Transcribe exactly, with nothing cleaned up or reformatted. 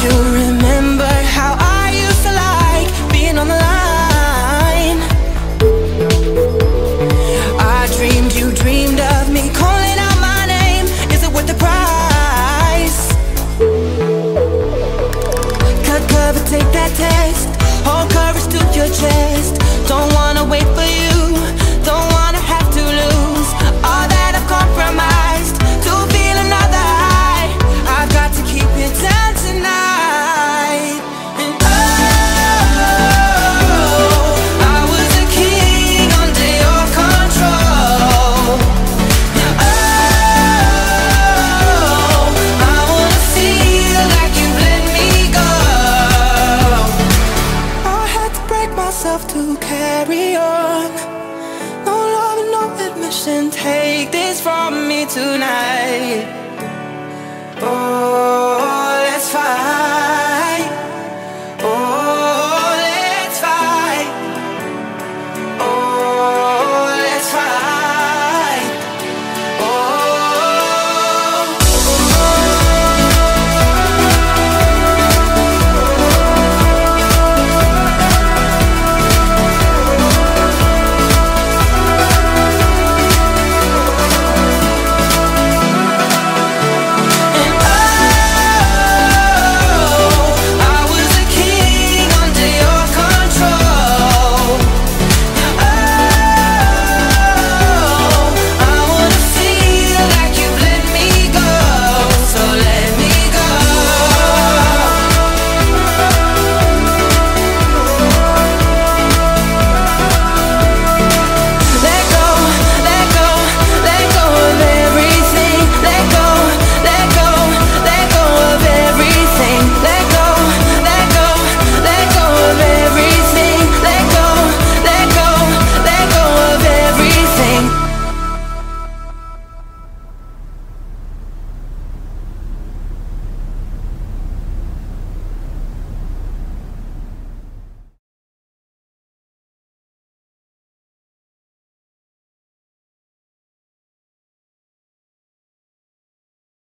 you remember how I used to like being on the line? I dreamed you dreamed of me, calling out my name. Is it worth the price? Cut cover, take that test. Hold courage to your chest. Don't wanna wait for you, don't wanna have to lose all that I've compromised to feel another high. I've got to keep it down tonight. And oh, I was a king under your control. And oh, I wanna feel like you let me go. I had to break myself to carry on. Take this from me tonight.